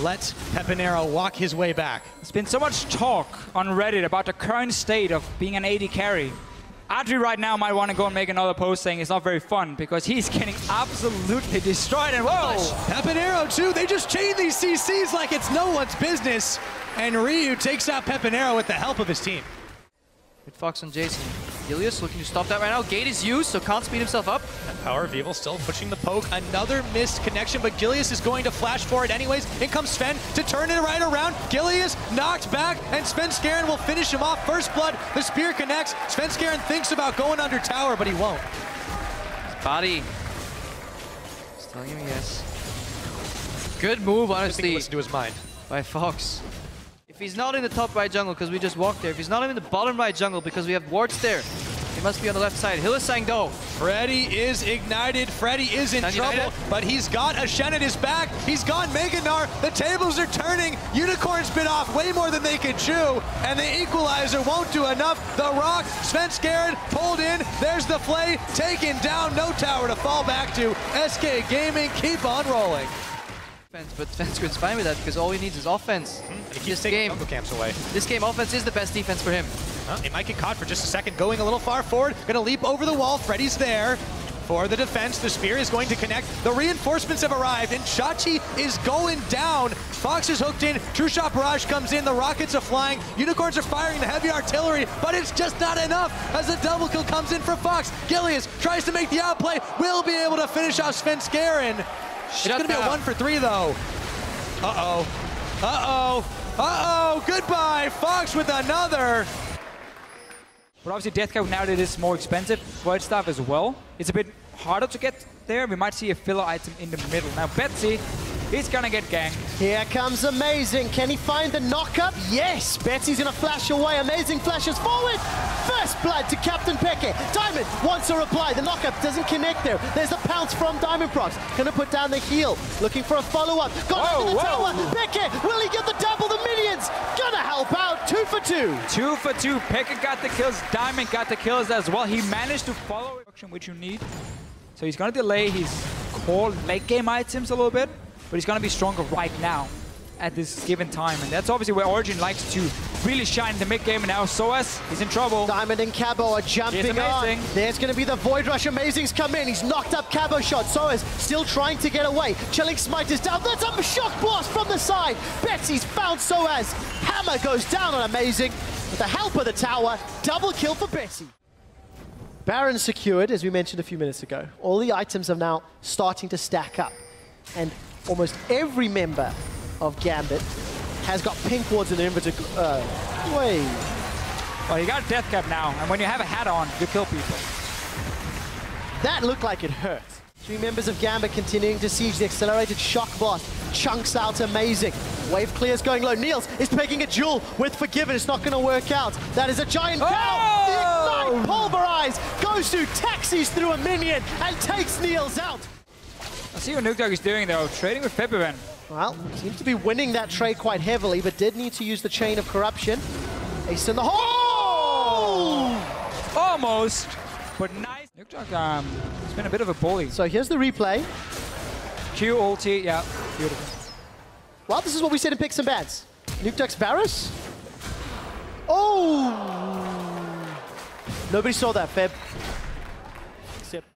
let Pepinero walk his way back. There's been so much talk on Reddit about the current state of being an AD carry. Adri right now might want to go and make another post saying it's not very fun because he's getting absolutely destroyed. And whoa! Pepinero too, they just chain these CCs like it's no one's business. And Ryu takes out Pepinero with the help of his team. Good Fox on Jason. Gilius looking to stop that right now. Gate is used, so can't speed himself up. And Power of Evil still pushing the poke. Another missed connection, but Gilius is going to flash for it anyways. In comes Sven to turn it right around. Gilius knocked back, and Svenskeren will finish him off. First blood, the spear connects. Svenskeren thinks about going under tower, but he won't. His body. Still giving a yes. Good move, honestly. Listen to his mind. By Fox. If he's not in the top right jungle, because we just walked there, if he's not in the bottom right jungle, because we have wards there, he must be on the left side. Hillisang though. Freddy is ignited. Freddy is in trouble, but he's got a Shen at his back. He's got Meganar. The tables are turning. Unicorn's bit off way more than they could chew, and the equalizer won't do enough. The rock, Svenskeren pulled in. There's the flay, taken down. No tower to fall back to. SK Gaming keep on rolling. But Svenskern's fine with that because all he needs is offense. And he keeps taking jungle camps away. This game, offense is the best defense for him. He might get caught for just a second, going a little far forward. Gonna leap over the wall. Freddy's there for the defense. The spear is going to connect. The reinforcements have arrived, and Chachi is going down. Fox is hooked in. True Shot Barrage comes in. The rockets are flying. Unicorns are firing the heavy artillery, but it's just not enough as a double kill comes in for Fox. Gilius tries to make the outplay. Will be able to finish off Svenskeren. It's going to be a 1-for-3, though. Uh-oh. Uh-oh. Uh-oh. Goodbye, Fox with another. But obviously, Death Cab now that it is more expensive, Void Staff as well. It's a bit harder to get there. We might see a filler item in the middle. Now, Betsy, he's going to get ganked. Here comes Amazing. Can he find the knock-up? Yes. Betsy's going to flash away. Amazing flashes forward. First blood to Captain Peke. Diamond wants a reply. The knock-up doesn't connect there. There's a pounce from Diamond Prox. Going to put down the heel. Looking for a follow-up. Got over the tower. Peke, will he get the double? The minions going to help out. 2 for 2. 2 for 2. Peke got the kills. Diamond got the kills as well. He managed to follow action, which you need. So he's going to delay his core late-game items a little bit. But he's going to be stronger right now at this given time. And that's obviously where Origin likes to really shine in the mid-game. And now Soaz is in trouble. Diamond and Cabo are jumping on. There's going to be the Void Rush. Amazing's come in. He's knocked up Cabo shot. Soaz still trying to get away. Chilling Smite is down. That's a shock blast from the side. Betsy's found Soaz. Hammer goes down on Amazing. With the help of the tower, double kill for Betsy. Baron secured, as we mentioned a few minutes ago. All the items are now starting to stack up. And almost every member of Gambit has got pink wards in their inventory. Well, you got a death cap now, and when you have a hat on, you kill people. That looked like it hurt. Three members of Gambit continuing to siege the accelerated shock blast. Chunks out Amazing. Wave clears going low. Niels is taking a duel with Forgiven. It's not going to work out. That is a giant down. The Ignite Pulverize goes through, taxis through a minion, and takes Niels out. I see what Nukeduck is doing though, trading with Pepperman. Well, seems to be winning that trade quite heavily, but did need to use the Chain of Corruption. Ace in the hole! Oh! Almost, but nice. Nukeduck has been a bit of a bully. So here's the replay. Q ulti, yeah, beautiful. Well, this is what we said in Picks and Bats. Nukeduck's Varus. Oh! Nobody saw that, Feb. Except...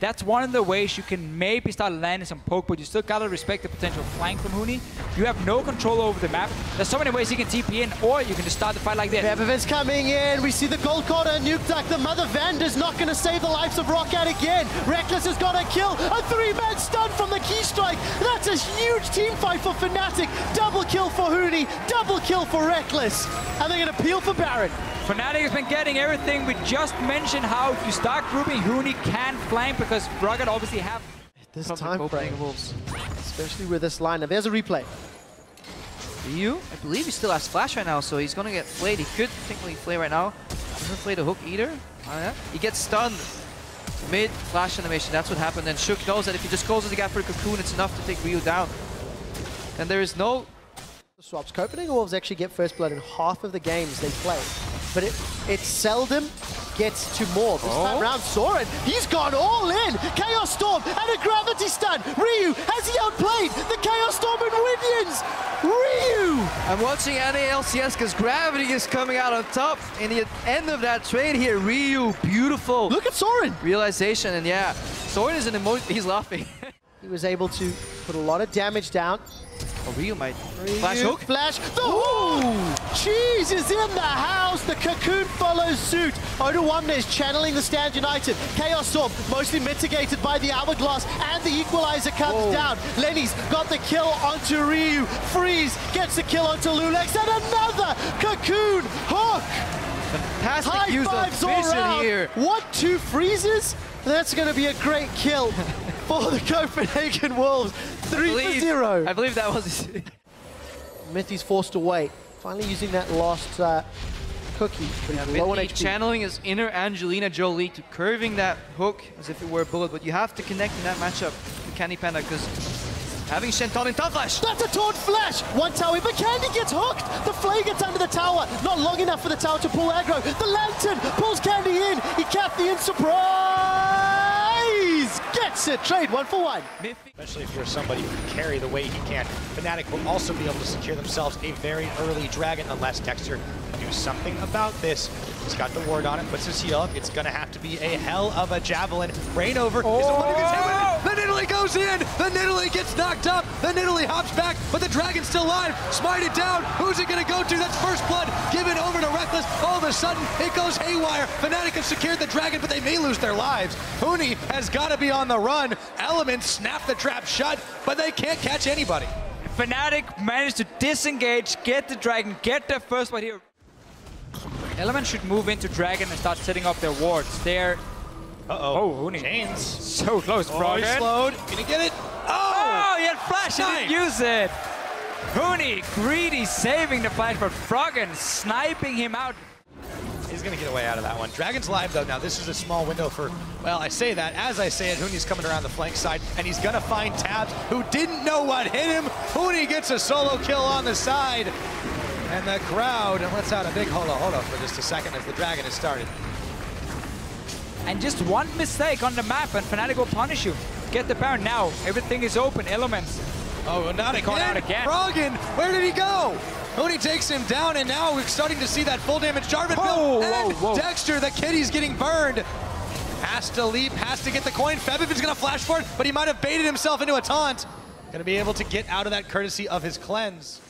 That's one of the ways you can maybe start landing some poke, but you still gotta respect the potential flank from Huni. You have no control over the map. There's so many ways you can TP in, or you can just start the fight like this. Pepperman's coming in. We see the gold quarter. Nukeduck, the mother Vander's not gonna save the lives of Rocket again. Rekkles has got a kill. A three-man stun from the key strike. That's a huge team fight for Fnatic. Double kill for Huni. Double kill for Rekkles. And they're gonna peel for Baron. Fnatic has been getting everything. We just mentioned how if you start grouping, Huni can flank because Froggen obviously have... At this time frame, Wolves, especially with this lineup. There's a replay. Ryu, I believe he still has Flash right now, so he's going to get flayed. He could technically flay right now. Doesn't flay the hook either. He gets stunned mid-Flash animation. That's what happened. And Shook knows that if he just closes the gap for a Cocoon, it's enough to take Ryu down. And there is no... Swaps. Copenhagen Wolves actually get first blood in half of the games they play. But it seldom gets to more. This time round, Soren, he's gone all in. Chaos Storm and a Gravity stun. Ryu, has he outplayed the Chaos Storm and Minions? I'm watching NALCS because Gravity is coming out on top in the end of that trade here. Ryu, beautiful. Look at Soren. Realization, and yeah, Soren is an emoji. He's laughing. He was able to put a lot of damage down. Oh, Ryu might flash hook. Flash. The hook. Cheese is in the house. The Cocoon follows suit. Oda is channeling the Stand United. Chaos Storm mostly mitigated by the Hourglass, and the Equalizer comes down. Lenny's got the kill onto Ryu. Freeze gets the kill onto Lulex, and another Cocoon hook. Fantastic high use of vision here. 1-2 freezes. That's going to be a great kill for the Copenhagen Wolves. 3-0. I believe that was it. Mithy's forced to wait. Finally using that last cookie. Yeah, low on HP. Channeling his inner Angelina Jolie to curving that hook as if it were a bullet, but you have to connect in that matchup with Candy Panda because having Shenton in Taunt Flash. That's a Taunt Flash! One tower, but Candy gets hooked! The flare gets under the tower, not long enough for the tower to pull aggro. The Lantern pulls Candy in, he capped the in surprise! Gets it, trade 1-for-1. Especially if you're somebody who can carry the weight, you can. Fnatic will also be able to secure themselves a very early dragon unless Dexter can do something about this. He's got the ward on it, puts his heal up. It's gonna have to be a hell of a javelin. Rain over is the one who gets hit with it. The Nidalee goes in! The Nidalee gets knocked up! The Nidalee hops back, but the dragon's still alive! Smite it down! Who's it gonna go to? That's first blood! Given over to Rekkles! All of a sudden, it goes haywire! Fnatic have secured the dragon, but they may lose their lives! Huni has gotta be on the run! Elements snap the trap shut, but they can't catch anybody! Fnatic managed to disengage, get the dragon, get their first blood here. Element should move into dragon and start setting up their wards. They're oh, Huni. Chains. So close, Froggen. He slowed. Can he get it? Oh, he had flash. He didn't use it. Huni, greedy, saving the flash, but Froggen sniping him out. He's going to get away out of that one. Dragon's live, though. Now, this is a small window for, well, I say that. As I say it, Huni's coming around the flank side, and he's going to find Tabs, who didn't know what hit him. Huni gets a solo kill on the side. And the crowd lets out a big hola-hola for just a second as the dragon has started. And just one mistake on the map and Fnatic will punish you. Get the Baron now. Everything is open. Elements. Oh, well, not again. Froggen, where did he go? Huni takes him down, and now we're starting to see that full damage Jarvan build. And Dexter, the kitty's getting burned. Has to leap, has to get the coin. Febib is going to flash for it, but he might have baited himself into a taunt. Going to be able to get out of that courtesy of his cleanse.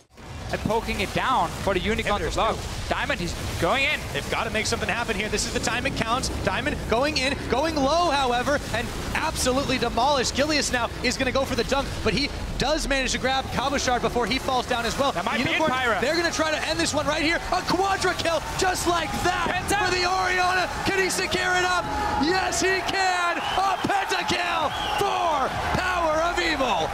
And poking it down for the Unicorn to block. Diamond, he's going in. They've got to make something happen here. This is the time it counts. Diamond going in, going low, however, and absolutely demolished. Gilius now is going to go for the dunk, but he does manage to grab Cabo Shard before he falls down as well. That might Unicorn, be Pyra. They're going to try to end this one right here. A quadra kill, just like that for the Oriana. Can he secure it up? Yes, he can. A pentakill for Power of Evil.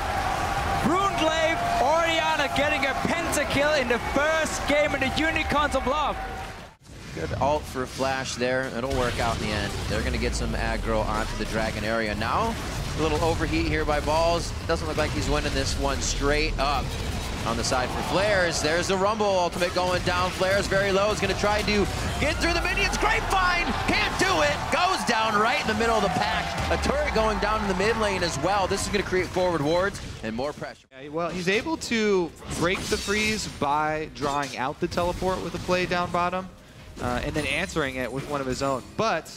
Brundlave, Oriana getting a pentakill in the first game in the Unicorns of Love. Good ult for a flash there. It'll work out in the end. They're going to get some aggro onto the dragon area. Now, a little overheat here by Balls. Doesn't look like he's winning this one straight up. On the side for Flares, there's the Rumble ultimate going down. Flares very low, is going to try to get through the minions. Grapevine can't do it. Goes down right in the middle of the pack. A turret going down in the mid lane as well. This is going to create forward wards and more pressure. Yeah, well, he's able to break the freeze by drawing out the teleport with a play down bottom, and then answering it with one of his own. But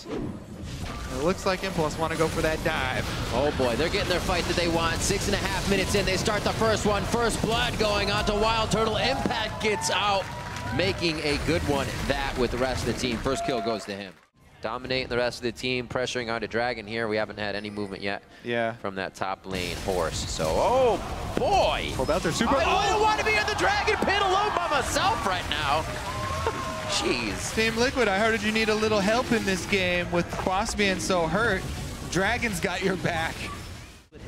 it looks like Impulse want to go for that dive. Oh boy, they're getting their fight that they want. 6.5 minutes in, they start the first one. First blood going on to Wild Turtle. Impact gets out, making a good one that with the rest of the team. First kill goes to him. Dominating the rest of the team, pressuring onto Dragon here. We haven't had any movement yet from that top lane horse. So, oh boy! Pobelter super. I don't want to be on the Dragon pit alone by myself right now. Jeez. Team Liquid, I heard you need a little help in this game with Quas being so hurt. Dragon's got your back.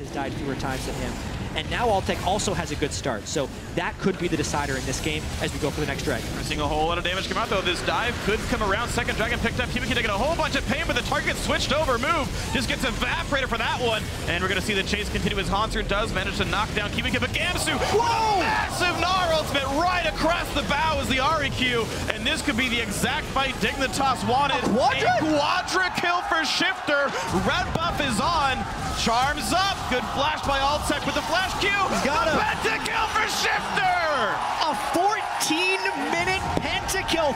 Has died fewer times than him. And now Altec also has a good start, so that could be the decider in this game as we go for the next dragon. We're seeing a whole lot of damage come out, though. This dive could come around. Second dragon picked up. Kiwi-Kin taking a whole bunch of pain, but the target switched over. Move just gets evaporated for that one. And we're going to see the chase continue as Hanser does manage to knock down Kiwi-Kin, but Gamsu, whoa! Massive Gnar ultimate right across the bow is the REQ, and this could be the exact fight Dignitas wanted. A quadra kill for Shifter. Red buff is on. Charms up. Good flash by Altec with the flash Q. He's got him. Pentakill for Shifter. A 14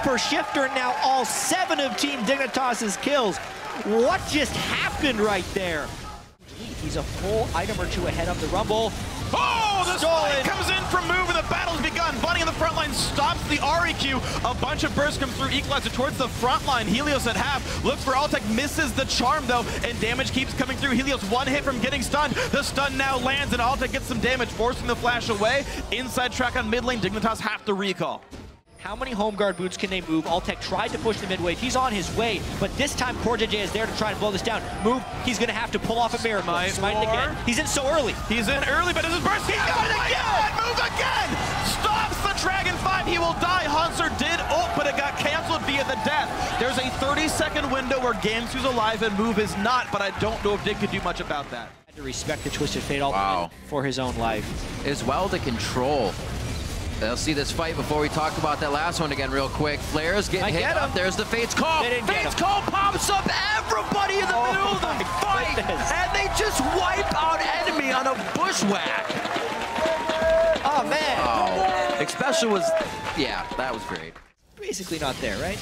for Shifter, and now all 7 of Team Dignitas' kills. What just happened right there? He's a full item or two ahead of the Rumble. Oh, the spike comes in from Move, and the battle's begun. Bunny on the front line stops the REQ. A bunch of bursts come through, equalizer towards the front line. Helios at half, looks for Altec, misses the charm though, and damage keeps coming through. Helios one hit from getting stunned. The stun now lands, and Altec gets some damage, forcing the flash away. Inside track on mid lane, Dignitas have to recall. How many home guard boots can they move? Altec tried to push the midwave. He's on his way, but this time Core JJ is there to try and blow this down. Move, he's gonna have to pull off a miracle. Smite again. He's in so early. He's in early, but this is burst. He got it again! Move again! Stops the Dragon 5. He will die. Hanser did ult, but it got canceled via the death. There's a 30-second window where Gamsu's alive and Move is not, but I don't know if Dig could do much about that. I had to respect the Twisted Fate ultimate for his own life. As well to control. They'll see this fight before we talk about that last one again real quick. Flares getting hit up. There's the Fates Call. Fates Call pops up everybody in the middle of the fight. Goodness. And they just wipe out enemy on a bushwhack. Oh, man. Oh. Especially was, yeah, that was great. Basically not there, right?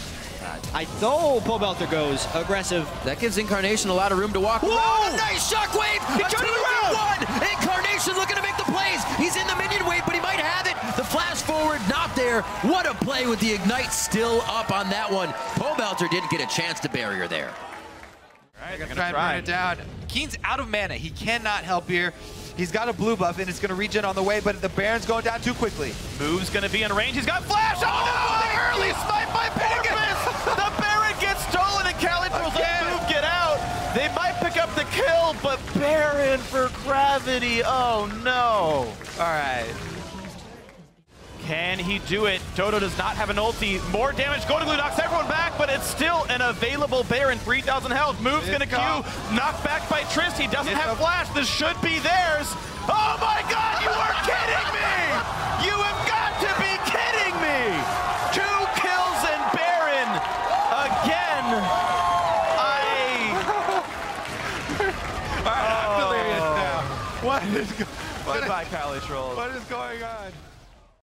Though Pobelter goes aggressive. That gives Incarnation a lot of room to walk around. A nice shockwave. It's 2v1. Incarnation looking to make the plays. He's in the minion wave, but he might have it. The flash forward, not there. What a play with the Ignite still up on that one. Pobelter didn't get a chance to barrier there. All right, gonna try and burn it down. Keen's out of mana. He cannot help here. He's got a blue buff, and it's going to regen on the way, but the Baron's going down too quickly. Move's going to be in range. He's got flash. Oh, no! The early smite by Porpoise. The Baron gets stolen, and Khaled will let Move get out. They might pick up the kill, but Baron for Gravity. Oh, no. All right. Can he do it? Dodo does not have an ulti. More damage, go to Glue, knocks everyone back, but it's still an available Baron, 3,000 health. Move's gonna Q, knocked back by Trist. He doesn't have flash, this should be theirs. Oh my God, you are kidding me! You have got to be kidding me! 2 kills and Baron again. All right, I'm delirious now. What is going on? What is going on?